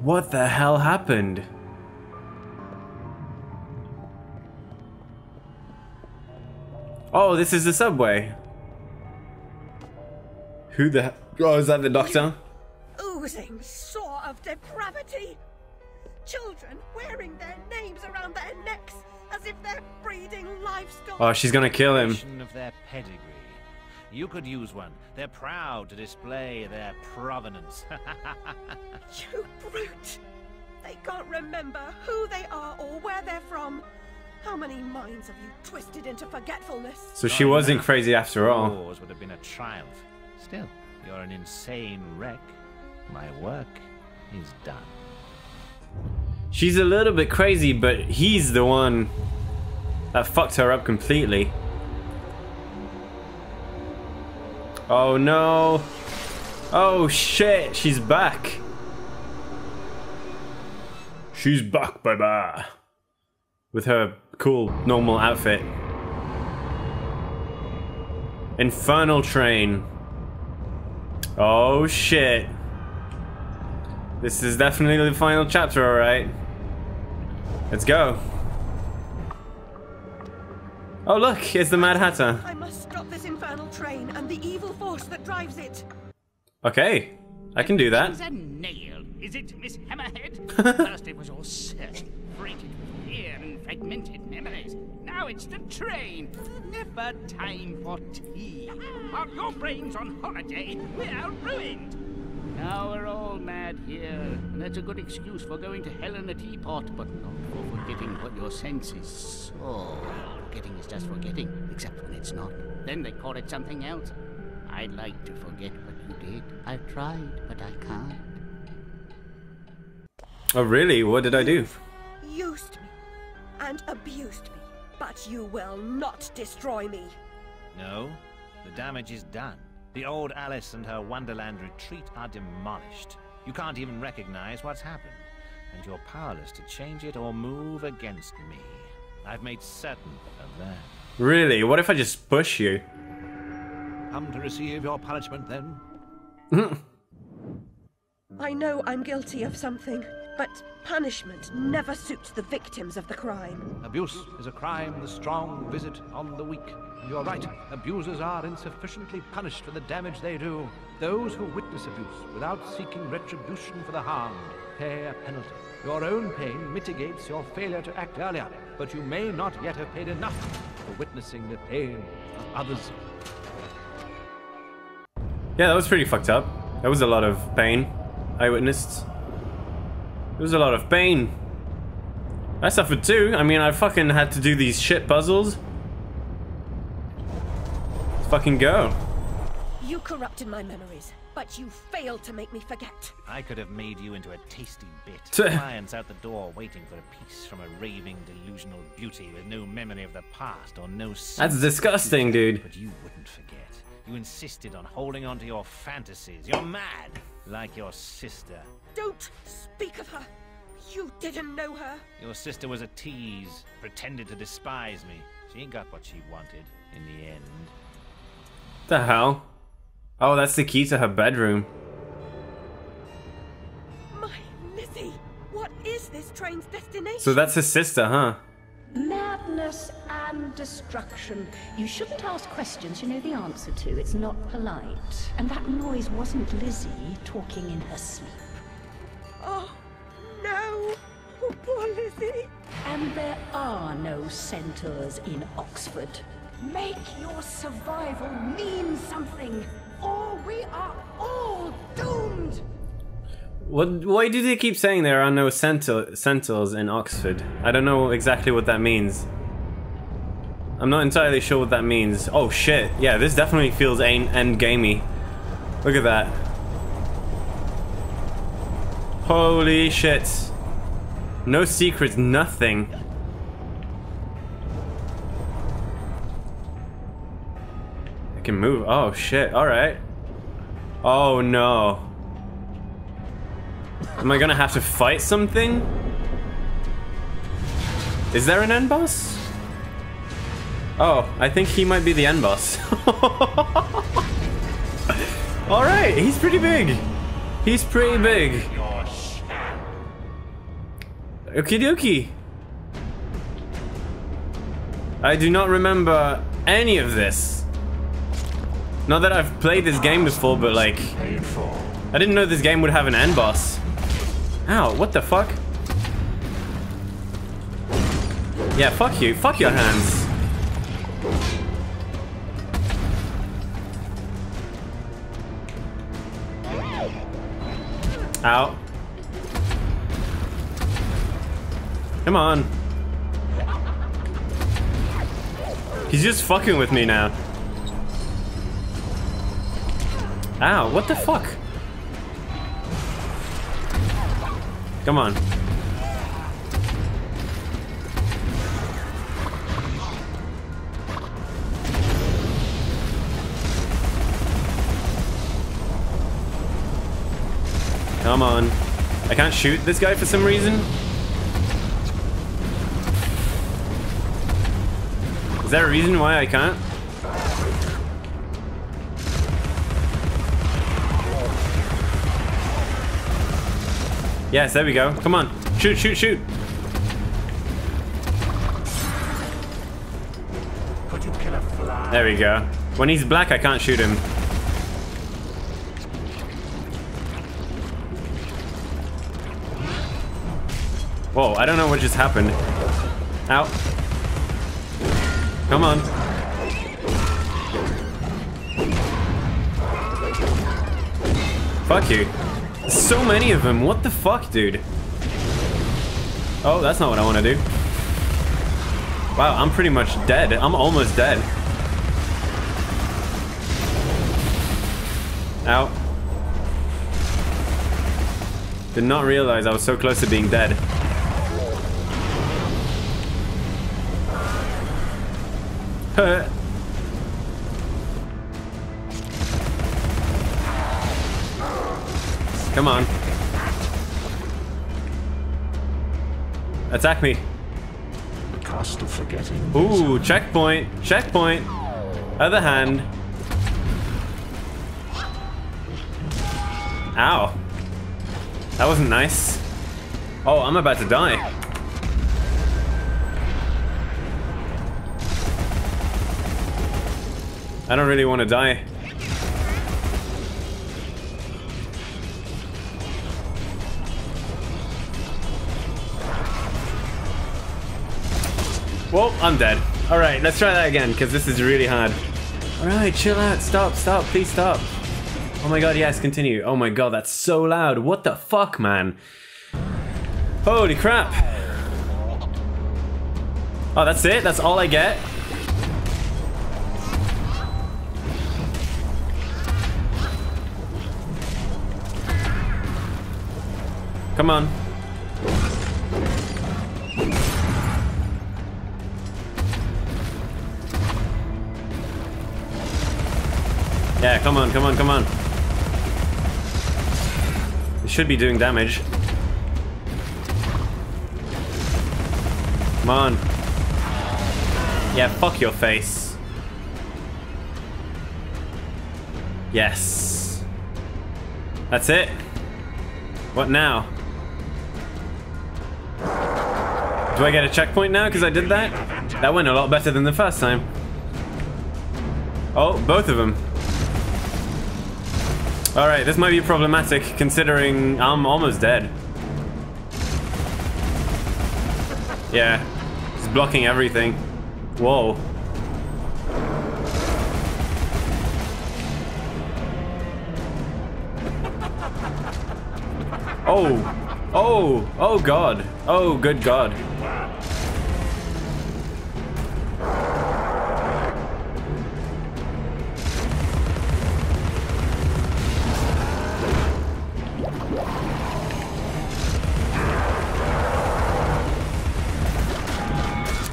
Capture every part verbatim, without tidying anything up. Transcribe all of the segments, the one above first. What the hell happened? Oh, this is the subway. Who the... Oh, is that the doctor? You oozing sore of depravity. Children wearing their names around their necks as if they're breeding livestock. Oh, she's gonna kill him. Of their pedigree. You could use one. They're proud to display their provenance. You brute. They can't remember who they are or where they're from. How many minds have you twisted into forgetfulness? So she wasn't crazy after all. Yours would have been a triumph. Still, you're an insane wreck. My work is done. She's a little bit crazy, but he's the one that fucked her up completely. Oh no. Oh shit, she's back. She's back, baby. With her cool, normal outfit. Infernal train. Oh shit. This is definitely the final chapter, alright. Let's go. Oh look, it's the Mad Hatter. I must stop this infernal train and the evil force that drives it. Okay, I can do that. She's a nail, is it, Miss Hammerhead? First it was all sick, breaking fear and fragmented memories. Now it's the train. Never time for tea. While your brain's on holiday, we're ruined. Now we're all mad here, and that's a good excuse for going to hell in a teapot, but not for forgetting what your senses saw. Forgetting is just forgetting, except when it's not. Then they call it something else. I'd like to forget what you did. I've tried, but I can't. Oh really? What did I do? You used me, and abused me, but you will not destroy me. No, the damage is done. The old Alice and her Wonderland retreat are demolished. You can't even recognize what's happened, and you're powerless to change it or move against me. I've made certain of that. Really? What if I just push you? Come to receive your punishment then. I know I'm guilty of something, but punishment never suits the victims of the crime. Abuse is a crime the strong visit on the weak. You're right. Abusers are insufficiently punished for the damage they do. Those who witness abuse without seeking retribution for the harm pay a penalty. Your own pain mitigates your failure to act earlier, but you may not yet have paid enough for witnessing the pain of others. Yeah, that was pretty fucked up. That was a lot of pain I witnessed. It was a lot of pain. I suffered too. I mean, I fucking had to do these shit puzzles. Fucking go. You corrupted my memories, but you failed to make me forget. I could have made you into a tasty bit. Clients out the door waiting for a piece from a raving delusional beauty with no memory of the past or no sense. That's disgusting, dude. But you wouldn't forget. You insisted on holding on to your fantasies. You're mad, like your sister. Don't speak of her. You didn't know her. Your sister was a tease, pretended to despise me. She ain't got what she wanted in the end. The hell? Oh, that's the key to her bedroom. My Lizzie, what is this train's destination? So that's his sister, huh? Madness and destruction. You shouldn't ask questions you know the answer to. It's not polite. And that noise wasn't Lizzie talking in her sleep. Oh, no. Oh, poor Lizzie. And there are no centaurs in Oxford. Make your survival mean something, or we are all doomed! What, why do they keep saying there are no centaurs in Oxford? I don't know exactly what that means. I'm not entirely sure what that means. Oh shit, yeah, this definitely feels endgamey. Look at that. Holy shit. No secrets, nothing. I can move. Oh shit, alright. Oh no. Am I gonna have to fight something? Is there an end boss? Oh, I think he might be the end boss. Alright, he's pretty big. He's pretty big. Okie dokie. I do not remember any of this. Not that I've played this game before, but like, I didn't know this game would have an end boss. Ow, what the fuck? Yeah, fuck you. Fuck your hands. Ow. Come on. He's just fucking with me now. Ow, what the fuck? Come on. Come on. I can't shoot this guy for some reason. Is there a reason why I can't? Yes, there we go. Come on. Shoot, shoot, shoot. Could you kill a fly? There we go. When he's black, I can't shoot him. Whoa, I don't know what just happened. Ow. Come on. Fuck you. There's so many of them. What the fuck, dude? Oh, that's not what I want to do. Wow, I'm pretty much dead. I'm almost dead. Ow. Did not realize I was so close to being dead. Come on. Attack me. The cost of forgetting. Ooh, checkpoint. Checkpoint. Other hand. Ow. That wasn't nice. Oh, I'm about to die. I don't really want to die. Well, I'm dead. Alright, let's try that again, because this is really hard. Alright, chill out. Stop, stop, please stop. Oh my god, yes, continue. Oh my god, that's so loud. What the fuck, man? Holy crap. Oh, that's it? That's all I get? Come on. Yeah, come on, come on, come on. It should be doing damage. Come on. Yeah, fuck your face. Yes. That's it. What now? Do I get a checkpoint now because I did that? That went a lot better than the first time. Oh, both of them. Alright, this might be problematic considering I'm almost dead. Yeah, it's blocking everything. Whoa. Oh, oh, oh god. Oh, good god.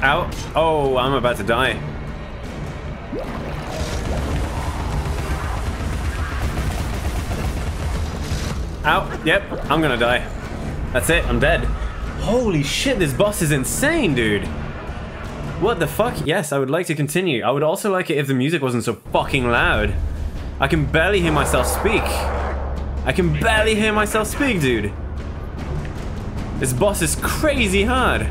Out. Oh, I'm about to die. Out. Yep, I'm gonna die. That's it, I'm dead. Holy shit, this boss is insane, dude. What the fuck? Yes, I would like to continue. I would also like it if the music wasn't so fucking loud. I can barely hear myself speak. I can barely hear myself speak, dude. This boss is crazy hard.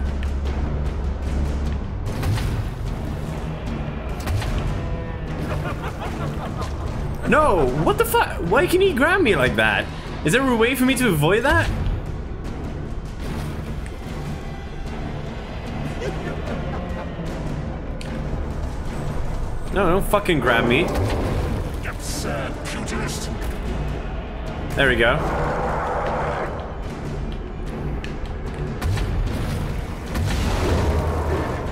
No, what the fuck? Why can he grab me like that? Is there a way for me to avoid that? No, don't fucking grab me. There we go.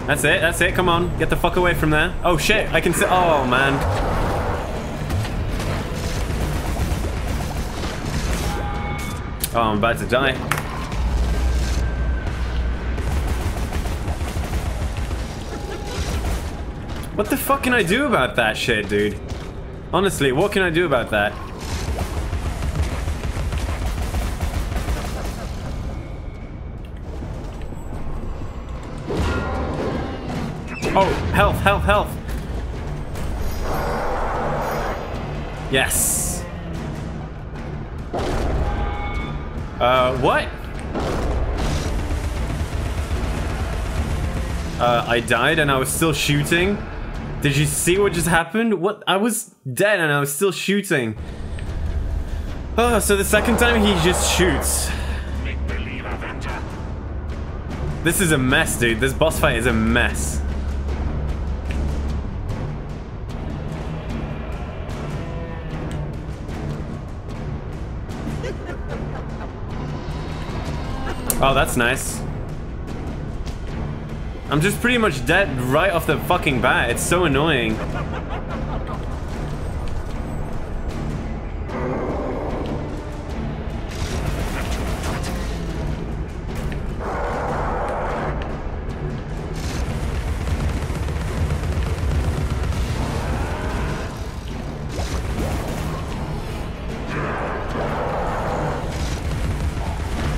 That's it, that's it, come on. Get the fuck away from there. Oh shit, I can see. Oh man. Oh, I'm about to die. What the fuck can I do about that shit, dude? Honestly, what can I do about that? Oh, health, health, health. Yes. Uh, what? Uh, I died and I was still shooting? Did you see what just happened? What? I was dead and I was still shooting. Oh, so the second time he just shoots. This is a mess, dude. This boss fight is a mess. Oh, that's nice. I'm just pretty much dead right off the fucking bat. It's so annoying.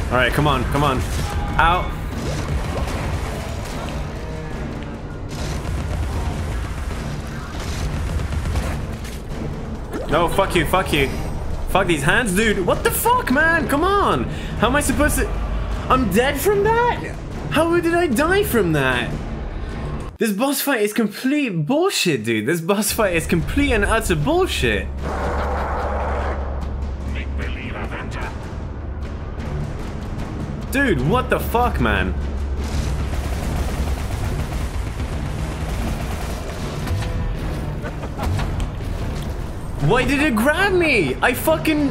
Alright, come on, come on. Out. No, fuck you, fuck you. Fuck these hands, dude. What the fuck, man? Come on. How am I supposed to... I'm dead from that? How did I die from that? This boss fight is complete bullshit, dude. This boss fight is complete and utter bullshit. Dude, what the fuck, man? Why did it grab me? I fucking...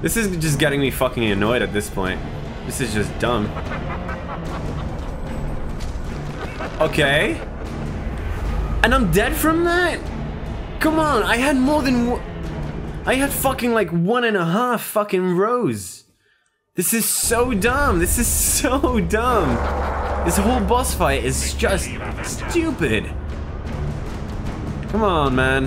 This is just getting me fucking annoyed at this point. This is just dumb. Okay. And I'm dead from that? Come on, I had more than one... I had fucking like one and a half fucking rows. This is so dumb. This is so dumb. This whole boss fight is just stupid. Come on, man.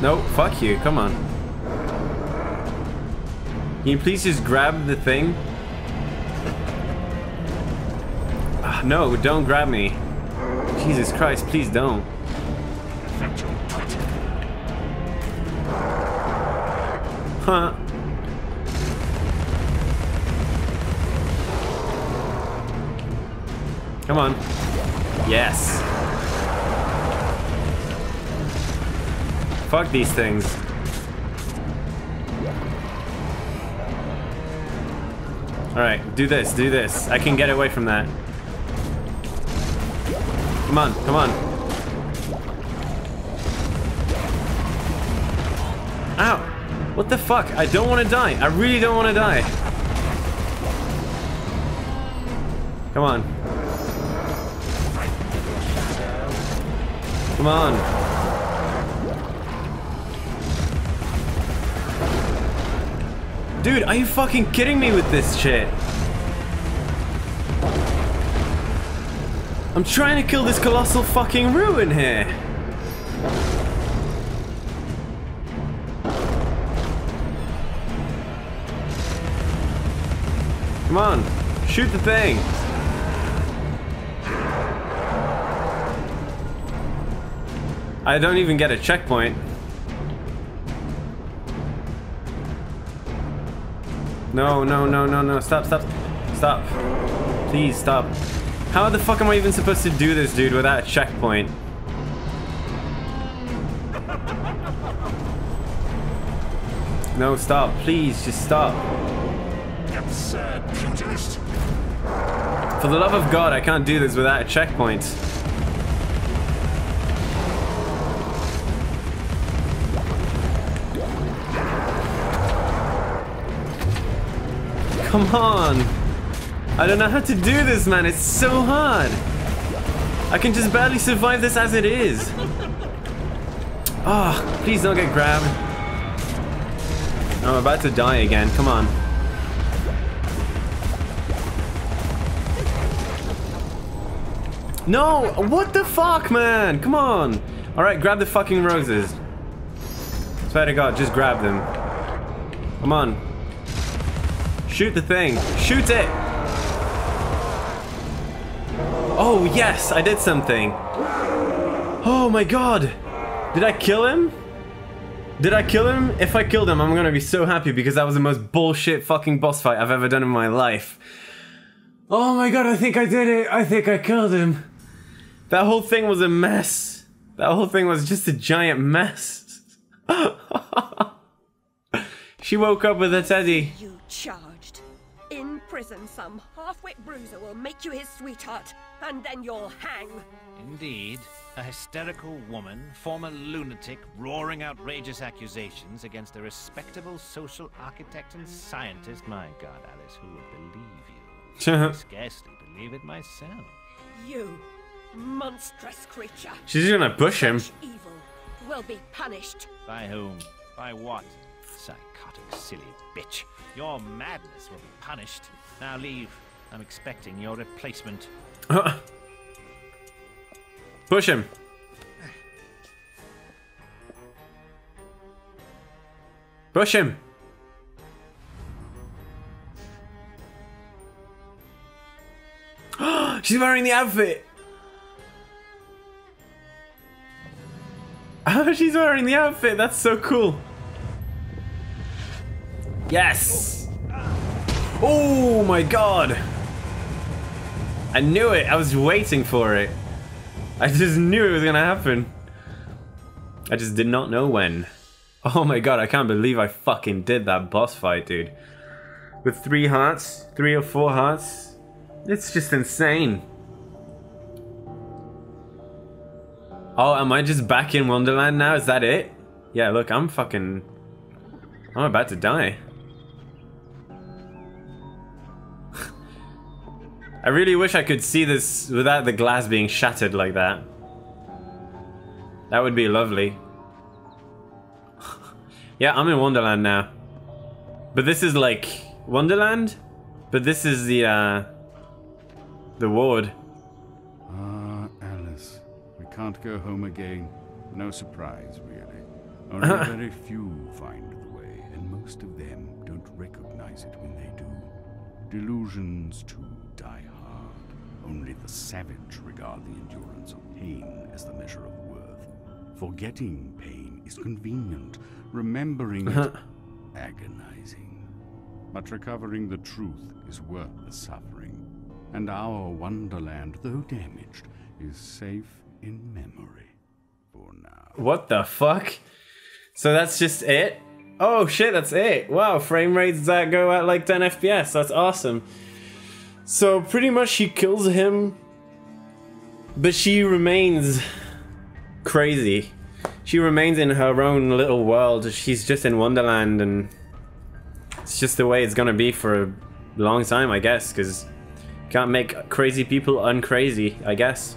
No, fuck you. Come on. Can you please just grab the thing? No, don't grab me. Jesus Christ, please don't. Huh. Come on. Yes. Fuck these things. Alright, do this, do this. I can get away from that. Come on, come on. Ow! What the fuck? I don't want to die. I really don't want to die. Come on. Come on. Dude, are you fucking kidding me with this shit? I'm trying to kill this colossal fucking ruin here. Come on, shoot the thing. I don't even get a checkpoint. No, no, no, no, no. Stop, stop. Stop. Please, stop. How the fuck am I even supposed to do this, dude, without a checkpoint? No, stop. Please, just stop. For the love of God, I can't do this without a checkpoint. Come on! I don't know how to do this, man. It's so hard. I can just barely survive this as it is. Ah, oh, please don't get grabbed. I'm about to die again. Come on. No! What the fuck, man? Come on! Alright, grab the fucking roses. Swear to God, just grab them. Come on. Shoot the thing. Shoot it! Oh, yes! I did something. Oh my God! Did I kill him? Did I kill him? If I killed him, I'm gonna be so happy because that was the most bullshit fucking boss fight I've ever done in my life. Oh my God, I think I did it! I think I killed him! That whole thing was a mess. That whole thing was just a giant mess. She woke up with a teddy. You charged. In prison, some half-wit bruiser will make you his sweetheart, and then you'll hang. Indeed. A hysterical woman, former lunatic, roaring outrageous accusations against a respectable social architect and scientist. My God, Alice, who would believe you? I scarcely believe it myself. You monstrous creature. She's gonna push him. Such evil will be punished. By whom? By what? Psychotic, silly bitch. Your madness will be punished. Now leave. I'm expecting your replacement. Push him. Push him. She's wearing the outfit. Oh, she's wearing the outfit. That's so cool. Yes. Oh my God. I knew it. I was waiting for it. I just knew it was gonna happen. I just did not know when. Oh my God, I can't believe I fucking did that boss fight, dude. With three hearts, three or four hearts. It's just insane. Oh, am I just back in Wonderland now? Is that it? Yeah, look, I'm fucking... I'm about to die. I really wish I could see this without the glass being shattered like that. That would be lovely. Yeah, I'm in Wonderland now. But this is like Wonderland? But this is the uh the ward. Ah, Alice. We can't go home again. No surprise, really. Only very few find the way, and most of them don't recognize it when they do. Delusions too die hard. Only the savage regard the endurance of pain as the measure of worth. Forgetting pain is convenient, remembering it agonizing. But recovering the truth is worth the suffering. And our Wonderland, though damaged, is safe in memory for now. What the fuck? So that's just it? Oh shit, that's it. Wow, frame rates that go at like ten F P S. That's awesome. So pretty much she kills him, but she remains crazy. She remains in her own little world. She's just in Wonderland, and it's just the way it's gonna be for a long time, I guess, because can't make crazy people uncrazy, I guess.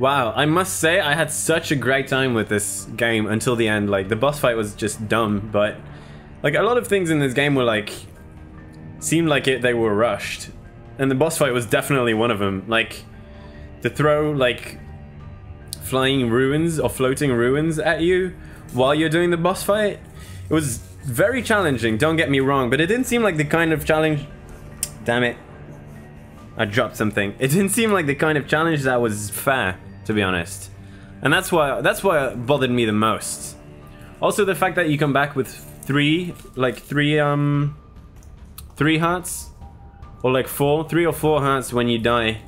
Wow, I must say I had such a great time with this game until the end. Like, the boss fight was just dumb, but like a lot of things in this game were like seemed like it they were rushed, and the boss fight was definitely one of them. Like to throw like flying ruins or floating ruins at you while you're doing the boss fight, it was very challenging, don't get me wrong, but it didn't seem like the kind of challenge damn it I dropped something it didn't seem like the kind of challenge that was fair, to be honest. And that's why that's why it bothered me the most. Also, the fact that you come back with three, like three, um, three hearts, or like four, three or four hearts when you die,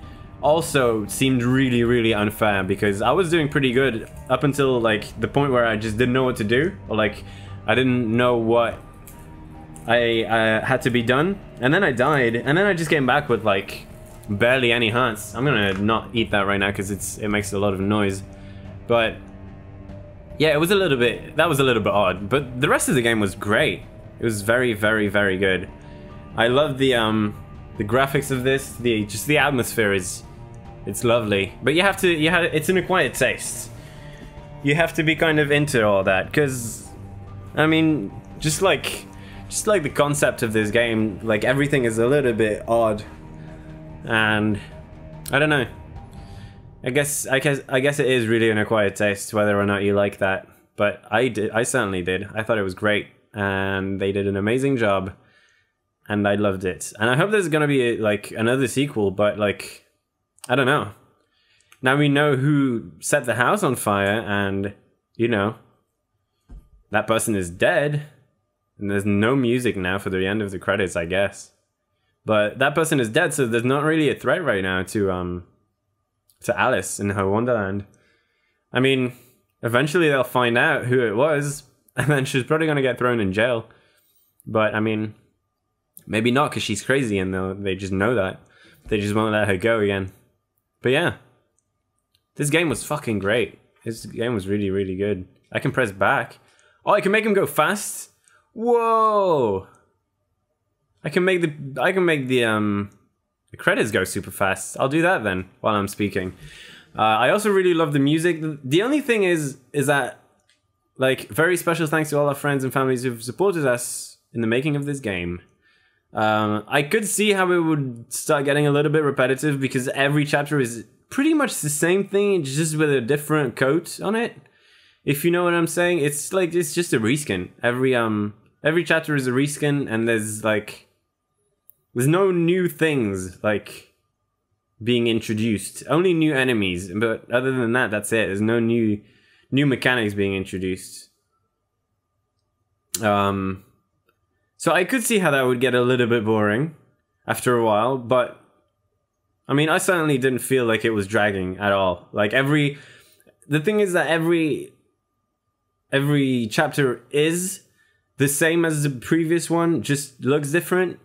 also seemed really, really unfair, because I was doing pretty good up until like the point where I just didn't know what to do, or like I didn't know what I uh, had to be done, and then I died, and then I just came back with like barely any hearts. I'm gonna not eat that right now because it's it makes a lot of noise, but. Yeah, it was a little bit, that was a little bit odd, but the rest of the game was great. It was very, very, very good. I love the, um, the graphics of this, the, just the atmosphere is, it's lovely. But you have to, you have, it's an acquired taste. You have to be kind of into all that, because, I mean, just like, just like the concept of this game, like everything is a little bit odd. And, I don't know. I guess I guess I guess it is really an acquired taste whether or not you like that, but I did. I certainly did. I thought it was great, and they did an amazing job, and I loved it. And I hope there's gonna be like another sequel, but like I don't know. Now we know who set the house on fire, and you know that person is dead, and there's no music now for the end of the credits, I guess. But that person is dead, so there's not really a threat right now to um. to Alice in her Wonderland. I mean, eventually they'll find out who it was, and then she's probably gonna get thrown in jail. But I mean, maybe not, because she's crazy and they just know that. They just won't let her go again. But yeah, this game was fucking great. This game was really, really good. I can press back. Oh, I can make him go fast. Whoa! I can make the I can make the um The credits go super fast. I'll do that then while I'm speaking. Uh, I also really love the music. The only thing is, is that, like, very special thanks to all our friends and families who've supported us in the making of this game. Um, I could see how it would start getting a little bit repetitive because every chapter is pretty much the same thing, just with a different coat on it. If you know what I'm saying, it's like it's just a reskin. Every um, every chapter is a reskin, and there's like. There's no new things, like, being introduced. Only new enemies, but other than that, that's it. There's no new new mechanics being introduced. Um, so I could see how that would get a little bit boring after a while, but... I mean, I certainly didn't feel like it was dragging at all. Like, every... The thing is that every... Every chapter is the same as the previous one, just looks different.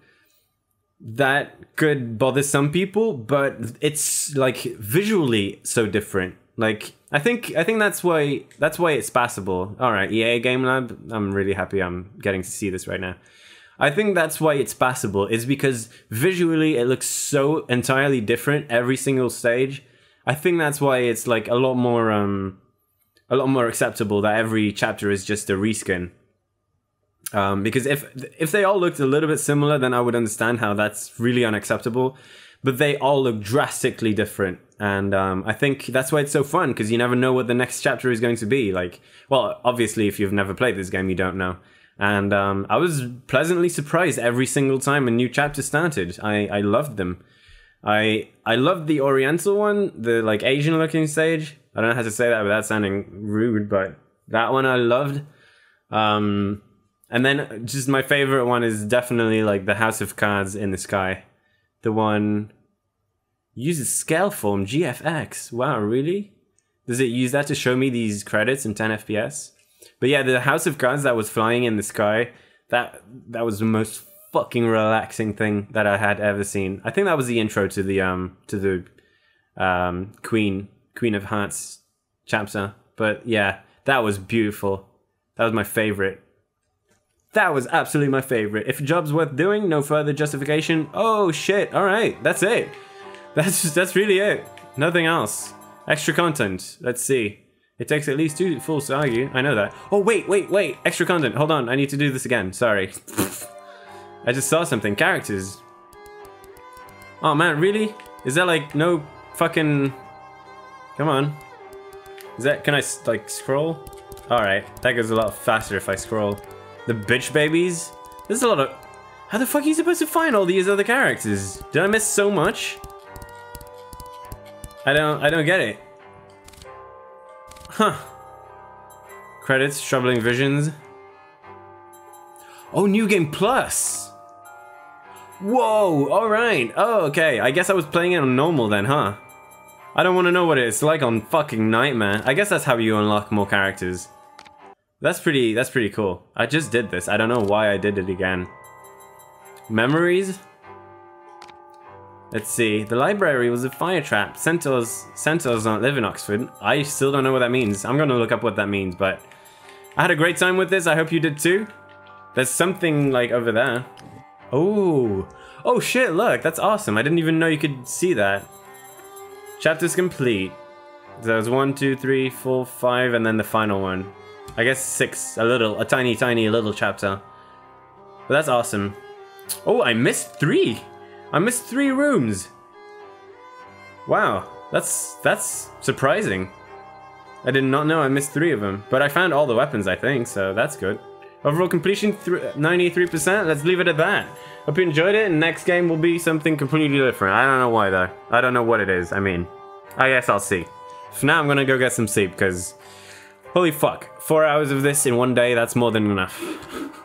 That could bother some people, but it's like visually so different. Like I think I think that's why that's why it's passable. All right, E A Game Lab. I'm really happy I'm getting to see this right now. I think that's why it's passable, is because visually it looks so entirely different every single stage. I think that's why it's like a lot more um a lot more acceptable that every chapter is just a reskin. Um, because if if they all looked a little bit similar, then I would understand how that's really unacceptable. But they all look drastically different, and um, I think that's why it's so fun, because you never know what the next chapter is going to be. Like, well, obviously, if you've never played this game, you don't know. And um, I was pleasantly surprised every single time a new chapter started. I I loved them. I I loved the Oriental one, the like Asian-looking stage. I don't know how to say that without sounding rude, but that one I loved. Um. And then, just my favorite one is definitely, like, the House of Cards in the Sky. The one... Uses scale form, G F X. Wow, really? Does it use that to show me these credits in ten F P S? But yeah, the House of Cards that was flying in the sky, that that was the most fucking relaxing thing that I had ever seen. I think that was the intro to the, um, to the, um, Queen, Queen of Hearts chapter. But yeah, that was beautiful. That was my favorite. That was absolutely my favorite. If a job's worth doing, no further justification. Oh shit, alright, that's it. That's just, that's really it. Nothing else. Extra content. Let's see. It takes at least two fools to argue. I know that. Oh wait, wait, wait. Extra content. Hold on, I need to do this again. Sorry. I just saw something. Characters. Oh man, really? Is that like no fucking... Come on. Is that... Can I like scroll? Alright, that goes a lot faster if I scroll. The bitch babies? There's a lot of... How the fuck are you supposed to find all these other characters? Did I miss so much? I don't... I don't get it. Huh. Credits, Troubling Visions. Oh, New Game Plus! Whoa, alright. Oh, okay. I guess I was playing it on normal then, huh? I don't want to know what it's like on fucking Nightmare. I guess that's how you unlock more characters. That's pretty, that's pretty cool. I just did this. I don't know why I did it again. Memories? Let's see. The library was a fire trap. Centaurs, centaurs don't live in Oxford. I still don't know what that means. I'm going to look up what that means, but... I had a great time with this. I hope you did too. There's something, like, over there. Oh. Oh, shit, look. That's awesome. I didn't even know you could see that. Chapter's complete. There's one, two, three, four, five, and then the final one. I guess six. A little. A tiny, tiny little chapter. But that's awesome. Oh, I missed three. I missed three rooms. Wow. That's, that's surprising. I did not know I missed three of them. But I found all the weapons, I think, so that's good. Overall completion, ninety-three percent. Let's leave it at that. Hope you enjoyed it, and next game will be something completely different. I don't know why, though. I don't know what it is. I mean, I guess I'll see. For now, I'm gonna go get some sleep, because... Holy fuck. Four hours of this in one day, that's more than enough.